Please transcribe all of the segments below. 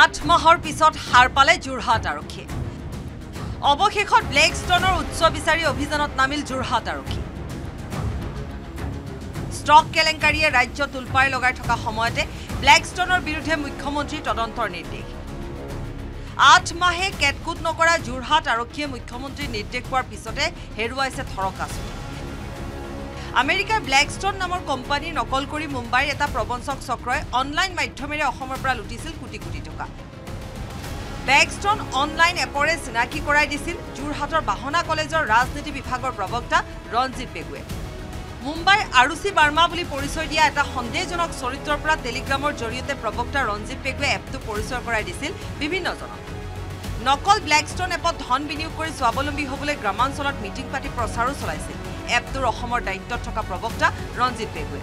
8 মাহৰ পিছত হাৰ পালে জুৰহাট আৰক্ষী অৱশেষত ব্লেকষ্টনৰ উৎস বিচাৰি অভিযানত নামিল জুৰহাট আৰক্ষী ষ্টক কেলেংকাৰীয়ে ৰাজ্য তুলপাই লগাই থকা সময়তে ব্লেকষ্টনৰ বিৰুদ্ধে মুখ্যমন্ত্ৰী তদন্তৰ নিৰ্দেশ 8 মাহে কেটকুট নকৰা জুৰহাট আৰক্ষীয়ে মুখ্যমন্ত্ৰী নিৰ্দেশ পোৱাৰ পিছতে হেৰুৱাইছে থৰকাছুটি আমেৰিকাৰ ব্ল্যাকস্টোন নামৰ কোম্পানী নকল কৰি মুম্বাইৰ এটা প্ৰবঞ্চক চক্ৰই অনলাইন মাধ্যমেৰে অসমৰ পৰা লুটিছিল কোটি কোটি টকা ব্ল্যাকস্টোন অনলাইন এপৰে চিনাকি কৰাই দিছিল জুৰহাটৰ বাহনা কলেজৰ ৰাজনীতি বিভাগৰ প্ৰবক্তা ৰঞ্জিত পেগুৱে মুম্বাইৰ আৰুচি বাৰ্মা বুলি পৰিচয় দিয়া এটা সন্দেহজনক চৰিত্ৰৰ পৰা টেলিগ্ৰামৰ জৰিয়তে প্ৰবক্তা ৰঞ্জিত পেগুৱে এপটো পৰিচয় কৰাই দিছিল বিভিন্নজনক নকল ব্ল্যাকস্টোন এপত ধন বিনিয়োগ কৰি স্বাৱলম্বী হ'বলৈ গ্ৰামাঞ্চলত মিটিং পাতি প্ৰচাৰো চলাইছিল এপটোৰ অসমৰ দায়িত্বত থকা প্ৰবক্তা ৰঞ্জিত পেগুৱে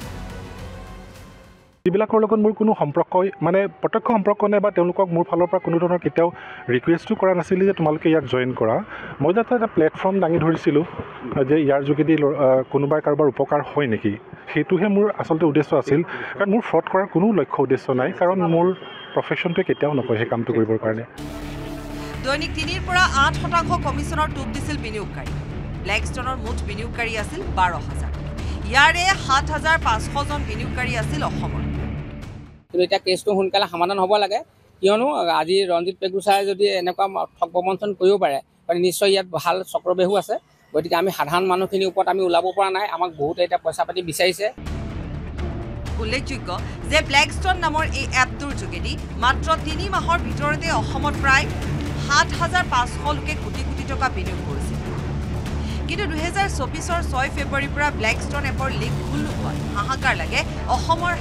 এইবিলাকৰ লগত মোৰ কোনো সম্পৰ্ক মানে প্ৰত্যক্ষ সম্পৰ্ক নাই বা তেওঁলোকক মোৰ ফালৰ পৰা কোনো ধৰণৰ কেতিয়াও ৰিকুৱেষ্টও কৰা নাছিল যে তোমালোকে ইয়াক জইন কৰা মই যাতে এটা প্লেটফৰ্ম দাঙি ধৰিছিলোঁ যে ইয়াৰ যোগেদি কোনোবাই কাৰোবাৰ উপকাৰ হয় নেকি সেইটোহে মোৰ আচলতে উদ্দেশ্য আছিল কাৰণ মোৰ ফ্ৰড কৰাৰ কোনো লক্ষ্য উদ্দেশ্য নাই কাৰণ মোৰ প্ৰফেশ্যনটোৱে কেতিয়াও নকয় সেই কামটো কৰিবৰ কাৰণে দৈনিক ৩ৰ পৰা ৮% কমিশ্যনৰ টোপ দিছিল বিনিয়োগকাৰী ব্লেকষ্টনৰ মুঠ বিনিয়োগকাৰী আছিল 12,000 ইয়াৰে 7,500 জন বিনিয়োগকাৰী আছিল অসমৰ কিন্তু এটা কেছটো সোনকালে সমাধান হ'ব লাগে কিয়নো আজি ৰঞ্জিত পেগু ছাৰে যদি এনেকুৱা ঠগ প্ৰবঞ্চন কৰিব পাৰে মানে নিশ্চয় ইয়াত ভাল চক্ৰবেহু আছে গতিকে আমি সাধাৰণ মানুহখিনিৰ ওপৰত আমি ওলাব পৰা নাই আমাক বহুত এটা পইচা পাতি বিচাৰিছে উল্লেখযোগ্য যে ব্লেকষ্টন নামৰ এই এপটোৰ যোগেদি মাত্ৰ ৩ মাহৰ ভিতৰতে অসমত প্ৰায় ৭,৫০০ লোকে কোটি কোটি টকা বিনিয়োগ কৰিছে কিন্তু ২০২৪ৰ ৬ ফেব্ৰুৱাৰীৰ পৰা ব্লেকষ্টন এপৰ লিক ভুল নোহোৱা হাহাকাৰ লাগে অসমৰ হাজাৰ হাজাৰ বিনিয়োগকাৰীৰ মাজত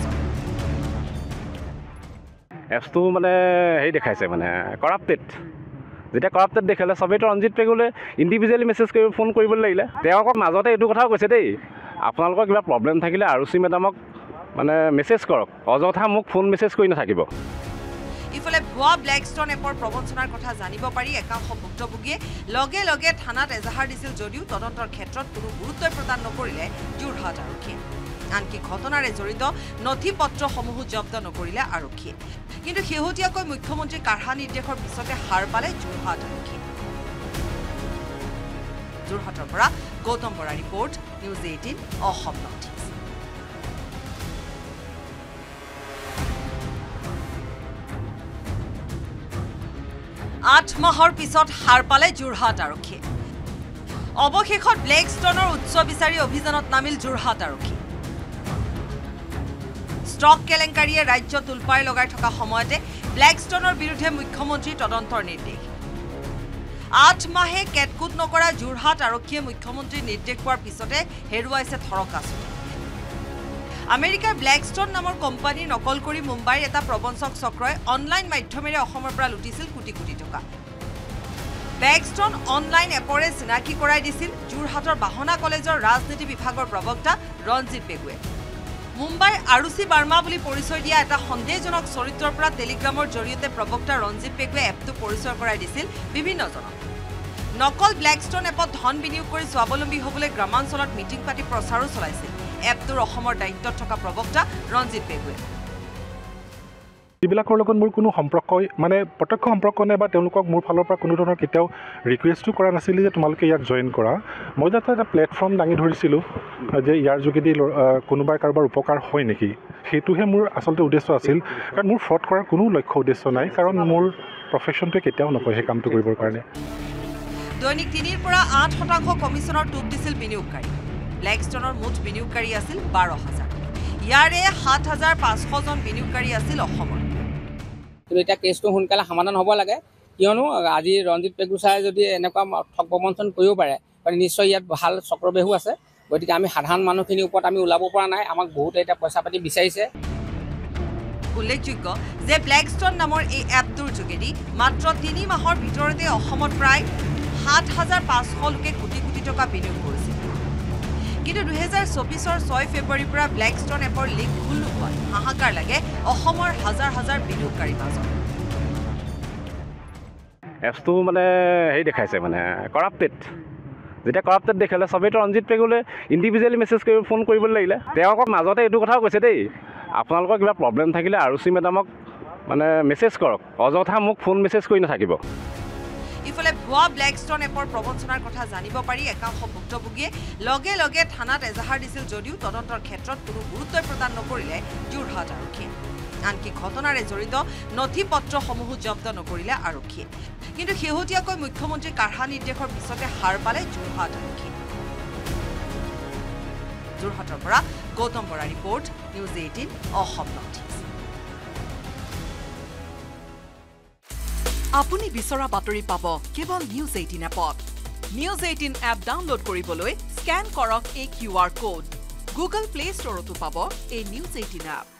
এপটো মানে হেৰি দেখাইছে মানে কৰাপ্টেড যেতিয়া কৰাপ্টেড দেখালে সবেইতো ৰঞ্জিত পেগুলে ইণ্ডিভিজুৱেলি মেছেজ কৰি ফোন কৰিবলৈ লাগিলে তেওঁক মাজতে এইটো কথাও কৈছে দেই আপোনালোকৰ কিবা প্ৰব্লেম থাকিলে আৰুচি মেডামক মানে মেছেজ কৰক অযথা মোক ফোন মেছেজ কৰি নাথাকিব ইফালে ভুৱা ব্লেকষ্টন এপৰ প্ৰবঞ্চনাৰ কথা জানিব পাৰি একাংশ ভুক্তভোগীয়ে লগে লগে থানাত এজাহাৰ দিছিল যদিও তদন্তৰ ক্ষেত্ৰত কোনো গুৰুত্বই প্ৰদান নকৰিলে জুৰহাট আৰক্ষীয়ে আনকি ঘটনাৰে জড়িত নথি পত্ৰসমূহো জব্দ নকৰিলে আৰক্ষীয়ে কিন্তু শেহতীয়াকৈ মুখ্যমন্ত্ৰী কাঢ়া নিৰ্দেশৰ পিছতে হাৰ পালে জুৰহাট আৰক্ষী জুৰহাটৰ পৰা Gautam Bora report news ১৮ Assam northeast आठ माहर पिছত हार पाले জুৰহাট आरक्षी अवशेषत ब्लेकस्टনৰ উৎস বিচাৰি অভিযানত নামিল জুৰহাট आरक्षी ষ্টক কেলেংকাৰীয়ে ৰাজ্য তুলপাই লগাই থকা সময়তে ব্লেকস্টনৰ বিৰুদ্ধে মুখ্যমন্ত্ৰী তদন্তৰ নিৰ্দেশ 8 মাহে কেটকুট নকৰা জুৰহাট आरক্ষীয়ে মুখ্যমন্ত্ৰী নিৰ্দেশ পোৱাৰ পিছতে হেৰুৱাইছে থৰকাছুটি আমেৰিকাৰ ব্লেকষ্টন নামৰ কোম্পানী নকল কৰি মুম্বাইৰ এটা প্ৰবঞ্চক চক্ৰই অনলাইন মাধ্যমেৰে অসমৰ পৰা লুটিছিল কোটি কোটি টকা ব্লেকষ্টন অনলাইন এপৰে চিনাকি কৰাই দিছিল জুৰহাটৰ বাহনা কলেজৰ ৰাজনীতি বিভাগৰ প্ৰবক্তা ৰঞ্জিত পেগুৱে মুম্বাইৰ আৰুচি বাৰ্মা বুলি পৰিচয় দিয়া এটা সন্দেহজনক চৰিত্ৰৰ পৰা টেলিগ্ৰামৰ জৰিয়তে প্ৰবক্তা ৰঞ্জিত পেগুৱে এপটো পৰিচয় কৰাই দিছিল বিভিন্নজনক নকল ব্লেকষ্টন এপত ধন বিনিয়োগ কৰি স্বাৱলম্বী হ'বলৈ গ্ৰামাঞ্চলত মিটিং পাতি প্ৰচাৰো চলাইছিল এপটোৰ অসমৰ দায়িত্বত থকা প্ৰবক্তা ৰঞ্জিত পেগুৱে এইবিলাকৰ লগত মোৰ কোনো সম্পৰ্ক মানে প্ৰত্যক্ষ সম্পৰ্ক নাই বা তেওঁলোকক মোৰ ফালৰ পৰা কোনো ধৰণৰ কেতিয়াও ৰিকুৱেষ্টও কৰা নাছিল যে তোমালোকে ইয়াক জইন কৰা মই যাতে এটা প্লেটফৰ্ম দাঙি ধৰিছিলোঁ যে ইয়াৰ যোগেদি কোনোবাই কাৰোবাৰ উপকাৰ হয় নেকি সেইটোহে মোৰ আচলতে উদ্দেশ্য আছিল কাৰণ মোৰ ফ্ৰড কৰাৰ কোনো লক্ষ্য উদ্দেশ্য নাই কাৰণ মোৰ প্ৰফেশ্যনটোৱে কেতিয়াও নকয় সেই কামটো কৰিবৰ কাৰণে দৈনিক ৩ৰ পৰা ৮% কমিশ্যনৰ টোপ দিছিল বিনিয়োগকাৰী ব্লেকষ্টনৰ মুঠ বিনিয়োগকাৰী আছিল 12,000 ইয়াৰে 7,500 জন বিনিয়োগকাৰী আছিল অসমৰ কিন্তু এটা কেছটো সোনকালে সমাধান হ'ব লাগে কিয়নো আজি ৰঞ্জিত পেগু ছাৰে যদি এনেকুৱা ঠগ প্ৰবঞ্চন কৰিব পাৰে মানে নিশ্চয় ইয়াত ভাল চক্ৰবেহু আছে গতিকে আমি সাধাৰণ মানুহখিনিৰ ওপৰত আমি ওলাব পৰা নাই আমাক বহুত এটা পইচা পাতি বিচাৰিছে উল্লেখযোগ্য যে ব্লেকষ্টন নামৰ এই এপটোৰ যোগেদি মাত্ৰ ৩ মাহৰ ভিতৰতে অসমত প্ৰায় ৭,৫০০ লোকে কোটি কোটি টকা বিনিয়োগ কৰিছে কিন্তু ২০২৪ৰ ৬ ফেব্ৰুৱাৰীৰ পৰা ব্লেকষ্টন এপৰ লিক ভুল নোহোৱা হাহাকাৰ লাগে অসমৰ হাজাৰ হাজাৰ বিনিয়োগকাৰীৰ মাজত এপটো মানে হেৰি দেখাইছে মানে কৰাপ্টেড যেতিয়া কৰাপ্টেড দেখালে সবেইতো ৰঞ্জিত পেগুলে ইণ্ডিভিজুৱেলি মেছেজ কৰি ফোন কৰিবলৈ লাগিলে তেওঁক মাজতে এইটো কথাও কৈছে দেই আপোনালোকৰ কিবা প্ৰব্লেম থাকিলে আৰুচি মেডামক মানে মেসেজ কৰক অযথা মোক ফোন মেসেজ কৰি নাথাকিব ইফালে ভুৱা ব্লেকস্টোন এপৰ প্ৰবঞ্চনাৰ কথা জানিব পাৰি একাংশ ভুক্তভোগীয়ে লগে লগে থানাত এজাহাৰ দিছিল যদিও তদন্তৰ ক্ষেত্ৰত কোনো গুৰুত্ব প্ৰদান নকৰিলে যোৰহাট আৰক্ষী আনকি ঘটনাৰে জড়িত নথিপত্ৰসমূহ জব্দ নকৰিলে আৰক্ষী কিন্তু হেহটিয়াকৈ মুখ্যমন্ত্ৰী কাঢ়া নিৰ্দেশৰ পিছতে হাৰ পালে যোৰহাট আৰক্ষী যোৰহাটৰ পৰা Gautam Bora report news 18 Assam northeast আপুনি বিচৰা বাতৰি পাব কেৱল নিউজ 18 এপত নিউজ 18 এপ ডাউনলোড কৰিবলৈ স্ক্যান কৰক এই কিউআৰ কোড গুগল প্লে ষ্টৰতো পাব এই নিউজ 18 এপ